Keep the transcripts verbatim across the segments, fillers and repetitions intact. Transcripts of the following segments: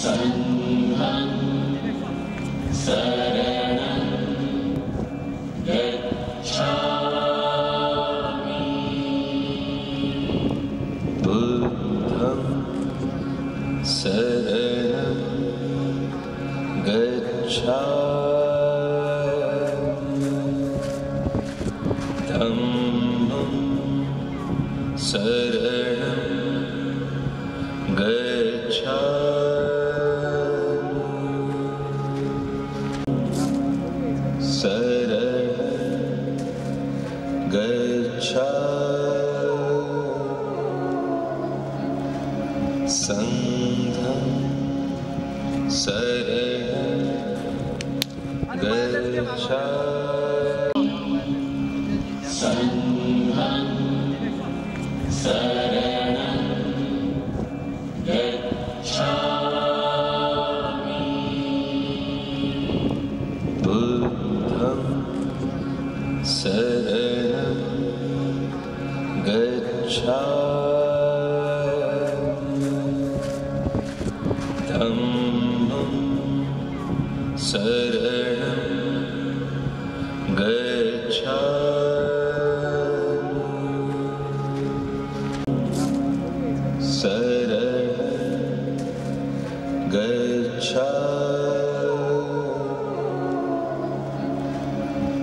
Sangham Saranam Gacchami, Buddham Saranam Gacchami, Dhammam Saranam Gacchami. Sangham Saranam Gacchami, Sangham Saranam Gacchami, Buddham Saranam Gacchami, Dhammam Saranam Gacchami, Saranam Gacchami,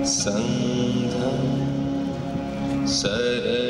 Sangham Saranam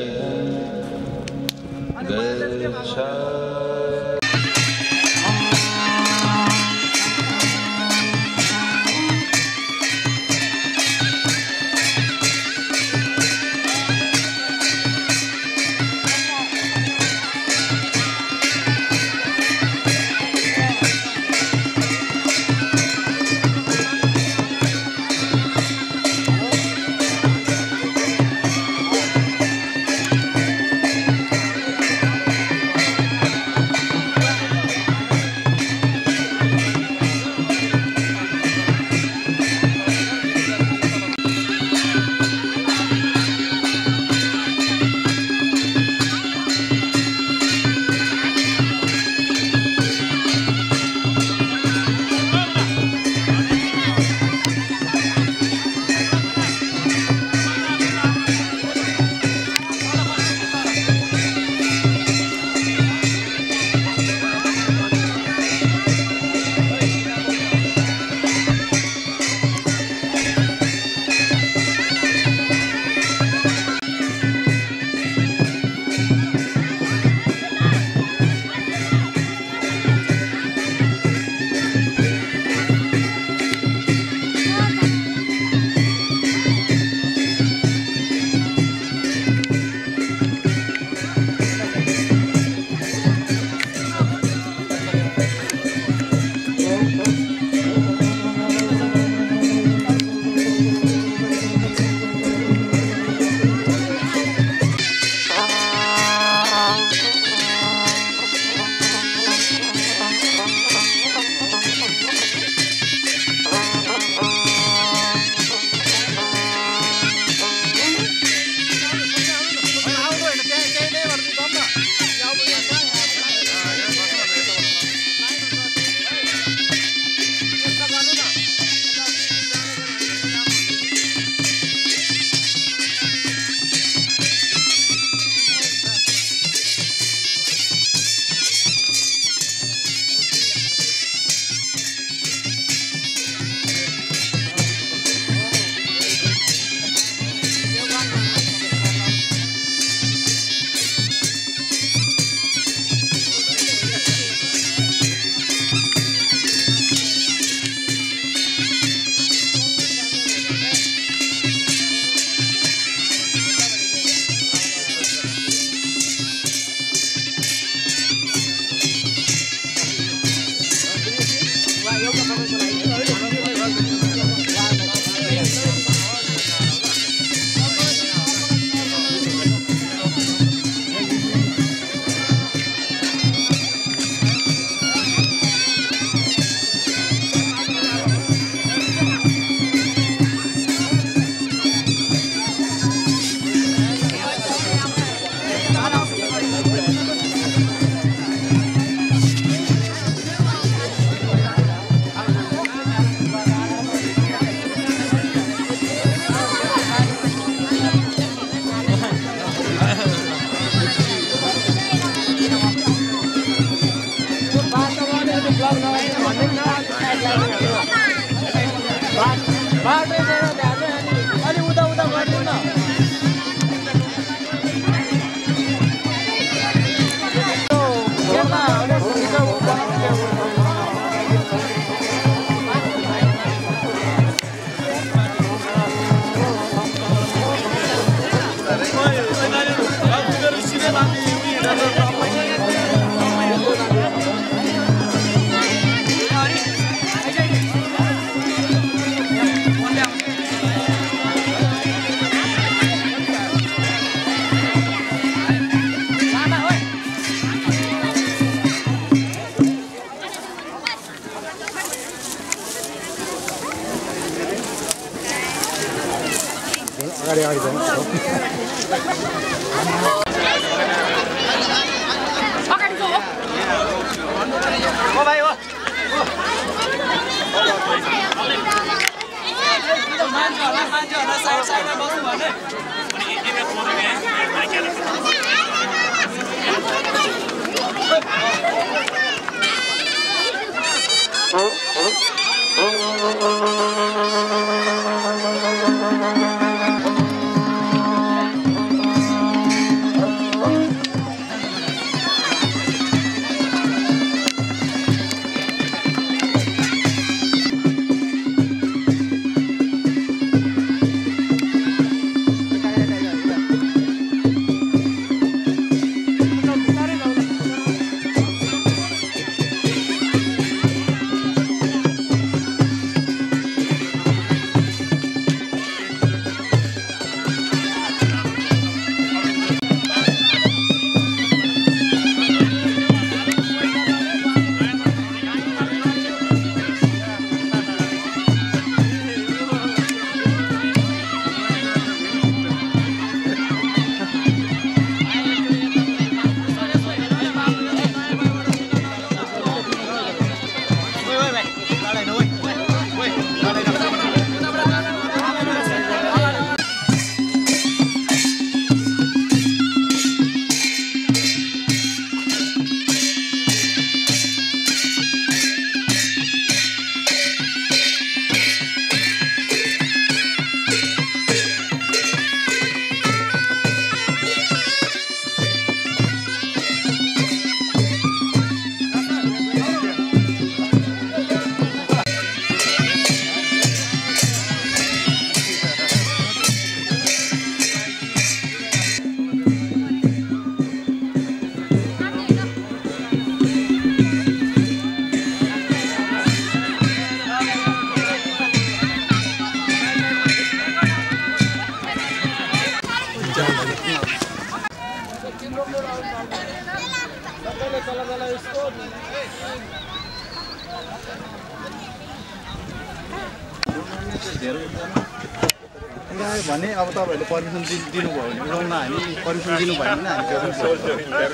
Already, already done. भने अब तपाईहरुले permission दिनु भयो भने उडाउन हामी permission दिनु भएन नि हामी सोच्यौ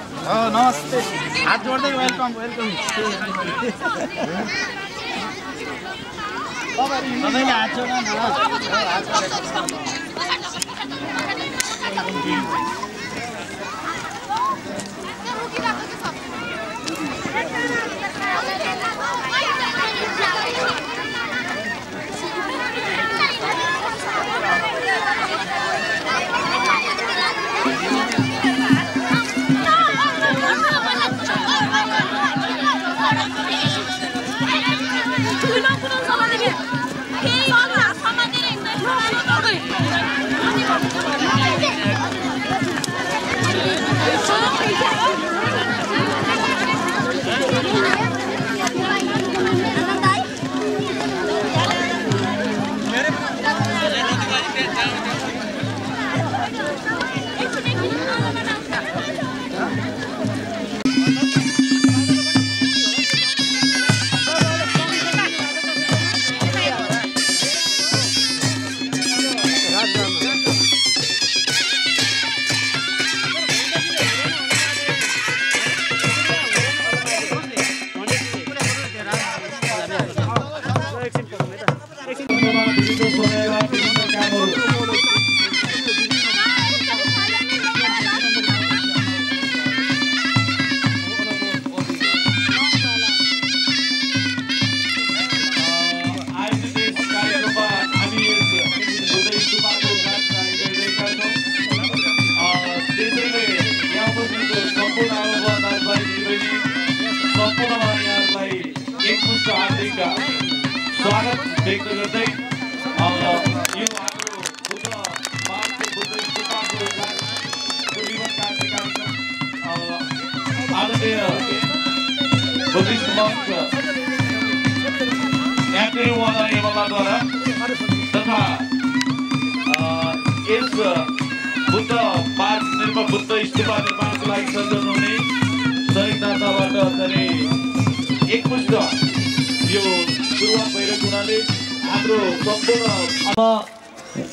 Oh, namaste. Hath jode de, welcome, welcome.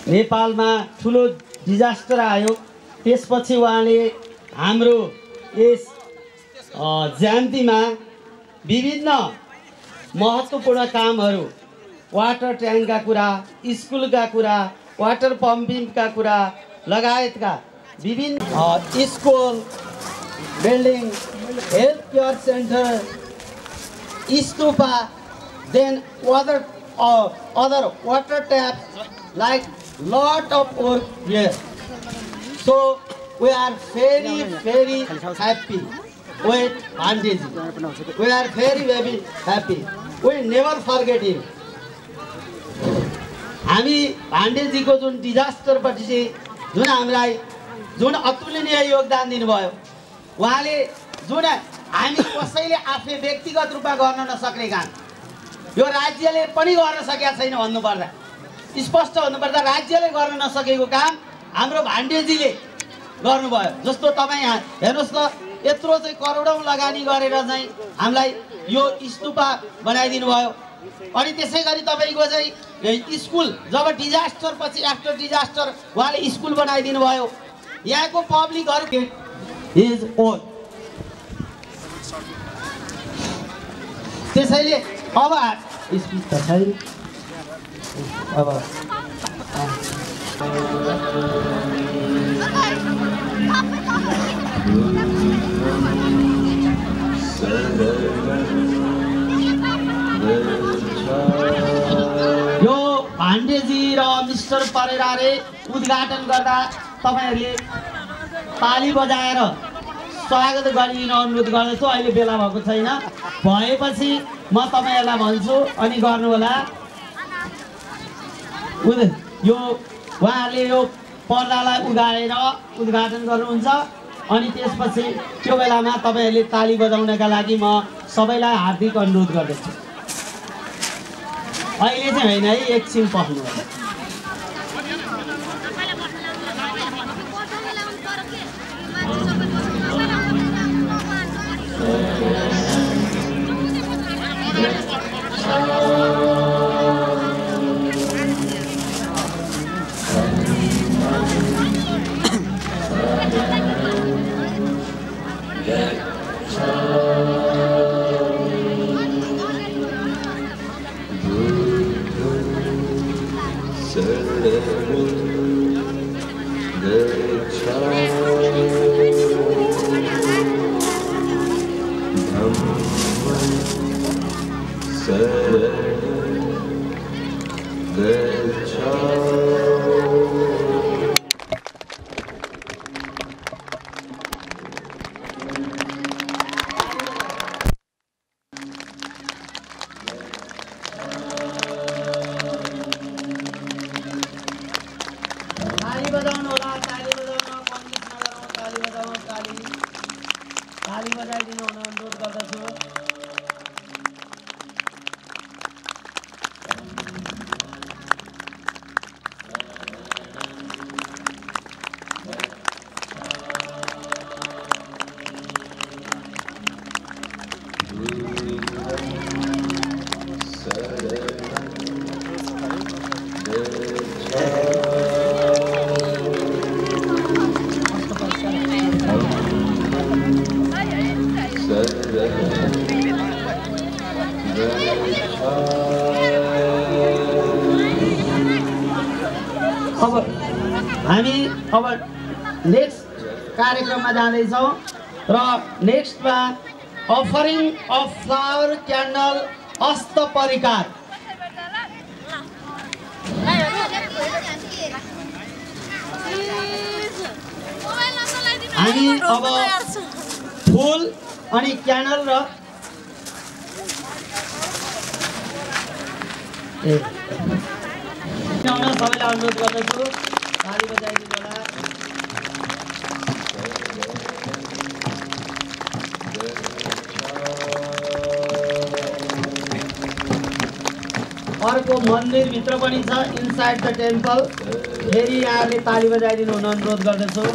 नेपालमा ठुलो डिजास्टर आयो त्यसपछि उहाँले हाम्रो यस जयन्तीमा विभिन्न महत्त्वपूर्ण कामहरू वाटर ट्याङ्कका कुरा, स्कुलका कुरा, वाटर पम्पिङका कुरा लगायतका विभिन्न school building, health care centre, stupa, then water other water tap like lot of work here. So we are very, very happy with Pandiji. We are very, very happy. We never forget him. Hami Pandiji ko jun disaster pati jun hamrai jun atulaniya yogdan dinbhayo. Wahale jun hami kasaile afne vyaktigat rupa garna nasakne kaam. Yo rajyale pani garna sakeko chaina bhannu parda. स्पष्ट भन्नुपर्दा राज्यले गर्न नसकेको काम हाम्रो भान्डेजीले गर्नुभयो. जस्तो तपाई यहाँ हेर्नुस् त यत्रो चाहिँ करोडौं लगानी गरेर चाहिँ हामीलाई यो स्तूपा बनाइदिनु भयो. अनि त्यसैगरी तपाईको चाहिँ स्कुल जब डिजास्टर पछि आफ्टर डिजास्टर उहाँले स्कुल बनाइदिनु भयो. यहाँको पब्लिकहरु इज ओन. त्यसैले अब स्पिच त छैन. अब यो भान्डेजी र मिस्टर परेराले उद्घाटन गर्दा तपाईहरुले ताली बजाएर स्वागत गरिदिन अनुरोध गर्दछु. अहिले बेला भएको छैन, भएपछि म तपाईहरुलाई भन्छु अनि गर्नु होला. यो उहाँले यो पर्दालाई उगाएर उद्घाटन गर्नुहुन्छ अनि त्यसपछि त्यो बेलामा तपाईहरुले ताली बजाउनका लागि म सबैलाई हार्दिक अनुरोध गर्दछु. अहिले चाहिँ हैन है, एकछिन पस्नु होला. Thank you. लगाई दिनु हुन अनुरोध गर्दछु। अब हामी अब नेक्स्ट कार्यक्रममा जाँदैछौँ र नेक्स्टमा अफरिङ अफ फ्लावर क्यान्डल अस्त परिकार। हामी अब फूल अनि क्यान्डल र सबैलाई अनुरोध गर्दछु ताली बजाइदिनु होला। अर्को मंदिर भित्र पनि छ इनसाइड द टेम्पल, फेरि यहाँले ताली बजाइदिनु हुन अनुरोध गर्दछु।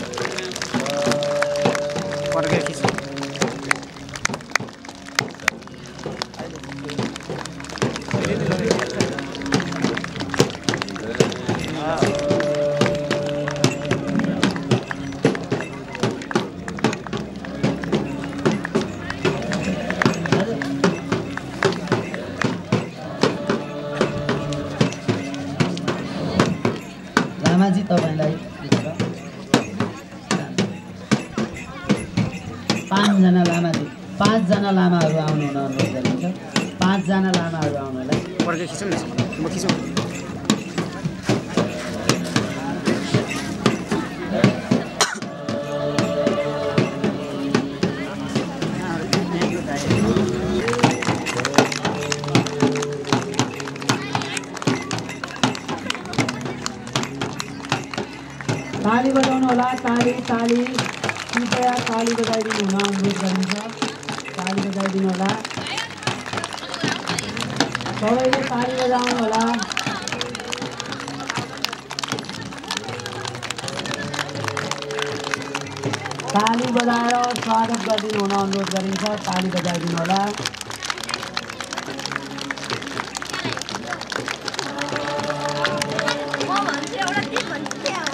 पाँचजना लामा पाँचजना लामाहरू आउनु हुन अनुरोध गरिन्छ। पाँचजना लामाहरू आउनुलाई पड्के खिचौँ न, म खिचौँ। ताली बजाउनु होला, ताली ताली कृपया ताली बजाइदिनु हुन अनुरोध गरिन्छ। ताली बजाइदिनु होला, सबैले ताली बजाउनु होला। ताली बजाएर स्वागत गरिदिनु हुन अनुरोध गरिन्छ। ताली बजाइदिनु होला।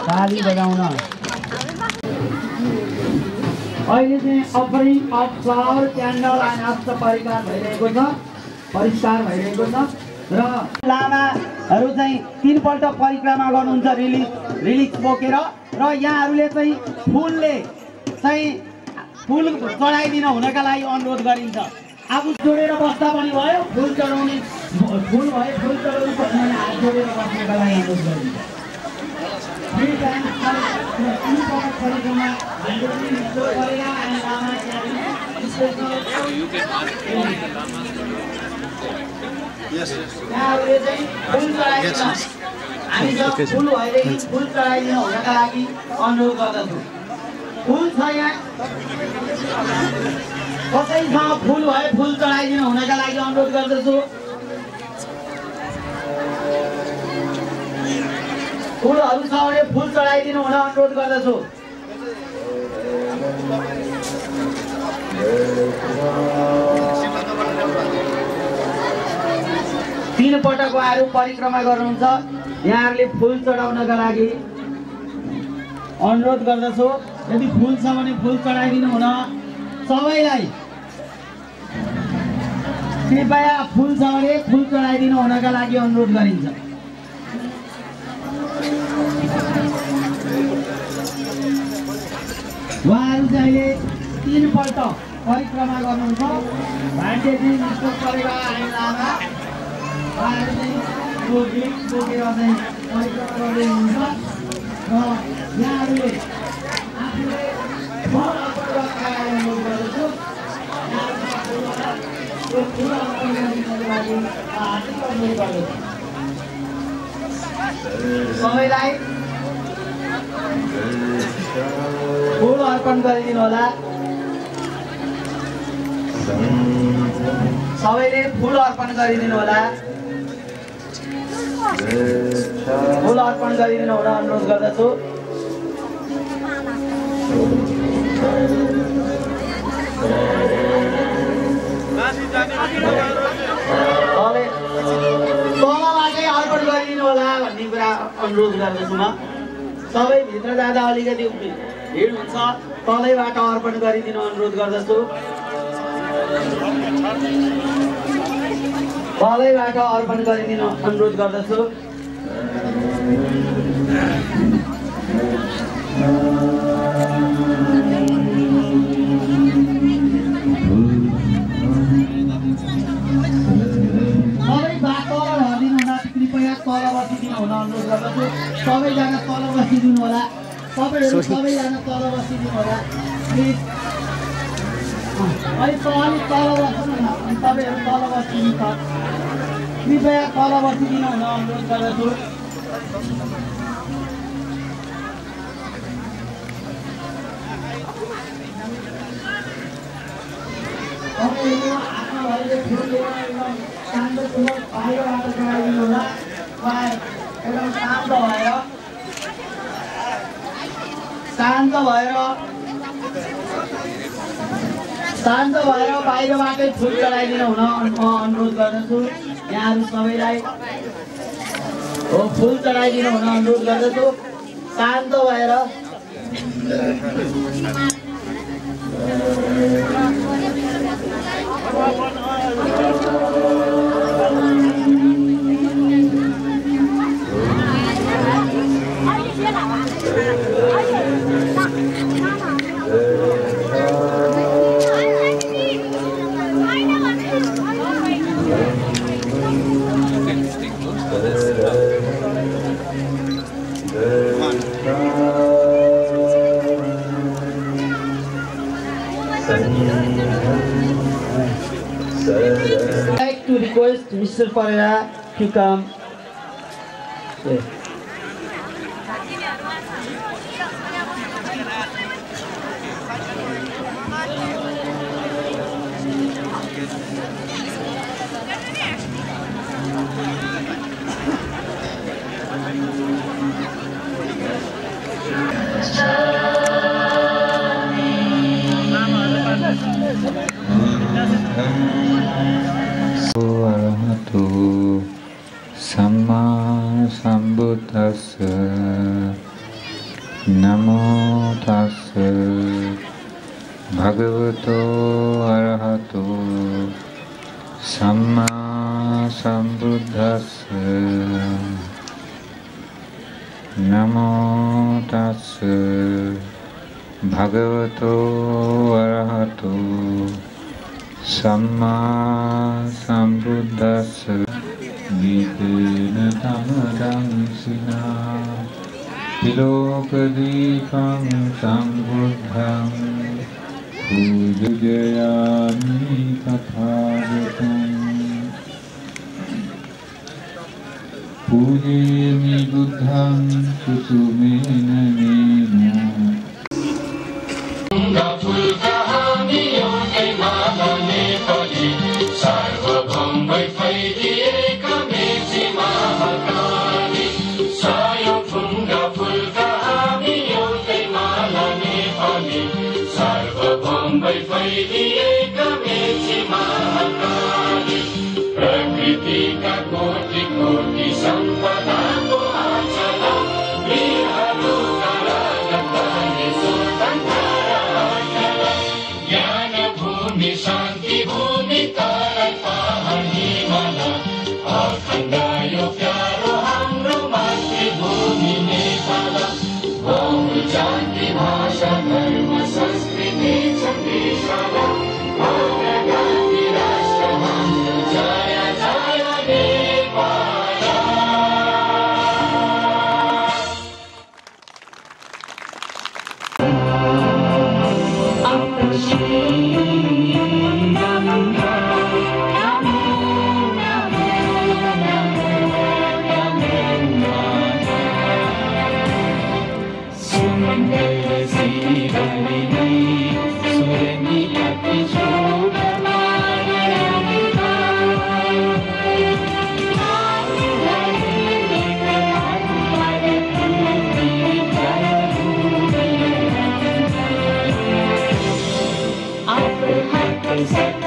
ताली बजाउन अहिले चाहिँ अफरिङ अफ फ्लावर क्यान्डल अनि अस्त परिकार भइरहेको छ, परिष्कार भइरहेको छ। र लामाहरू चाहिँ तीनपल्ट परिक्रमा गर्नुहुन्छ रिलिज रिलिज बोकेर। र यहाँहरूले चाहिँ फुलले चाहिँ फुल चढाइदिन हुनका लागि अनुरोध गरिन्छ। आफू जोडेर बस्दा पनि भयो, फुल चढाउने फुल भयो फुल चढाउनु पर्ने हात जोडेर बस्नका लागि अनुरोध गरिन्छ। Three times, three times, three times. So you can ask all the lamas. Yes. Yes. Yes. हामी सब फुल भइरहेको फुल चढाइदिन हुनका लागि अनुरोध गर्दछु। फुल छ यहाँ, कसैमा फुल भए फुल चढाइदिन हुनका लागि अनुरोध गर्दछु। फूलहरु छ भने फूल चढाइदिनु हुन अनुरोध गर्दछु। तीन पटक उहाँहरु परिक्रमा गर्नुहुन्छ, यहाँहरुले फूल चढाउनका लागि अनुरोध गर्दछु। यदि फूल छ भने फूल चढाइदिनु हुन सबैलाई, कृपया फूल छ भने फूल चढाइदिनु हुनका लागि अनुरोध गरिन्छ। उहाँहरु चाहिँ तीनपल्ट परिक्रमा गर्नुहुन्छ। भान्डेजी विष्णु परिवार अनि लामा उहाँहरु चाहिँ बोकेर बोकेर चाहिँ परिक्रमा गर्दै हुनुहुन्छ। र यहाँहरुले आफूले सबैलाई फूल अर्पण गरिदिनु होला। सबैले फूल अर्पण गरिदिनु होला, फूल अर्पण गरिदिनु होला अनुरोध गर्दछु। तलबाट अर्पण गरिदिनु होला भन्ने कुरा अनुरोध गर्दछु म। सबै भित्र जाँदा अलिकति भिड हुन्छ, तलैबाट अर्पण गरिदिनु अनुरोध गर्दछु। तलैबाट अर्पण गरिदिनु अनुरोध गर्दछु। सबैजना तल बसिदिनु होला, तपाईँहरू सबैजना तल बसिदिनु होला। प्लिज अलिक अलिक तल बस्नु न, तपाईँहरू तल बसिदिनु होला, कृपया तल बसिदिनु होला अनुरोध गर्दछु। तपाईँहरू आफ्नो घरले फुल एकदम शान्तपूर्वक बाहिरबाट गराइदिनु होला। शान्त भएर शान्त भएर शान्त भएर बाहिरबाटै फुल चढाइदिनु हुन म अनुरोध गर्दछु। यहाँहरू सबैलाई हो फुल चढाइदिनु हुन अनुरोध गर्दछु। शान्त भएर Mister Pereira to come. Yeah. Arahatu Samma Sambuddhassa Namo Tassa Bhagavato Arahatu Samma Sambuddhassa Namo Tassa Bhagavato Arahatu Samma Sambuddhassa Nitena Tamadam Sina Tilopadipam Sambuddham Pujayami Tathagatam Pujayami Buddham Susumena Nena Sumangala Sri Hari Nai Surani Ati Shobha Sunset.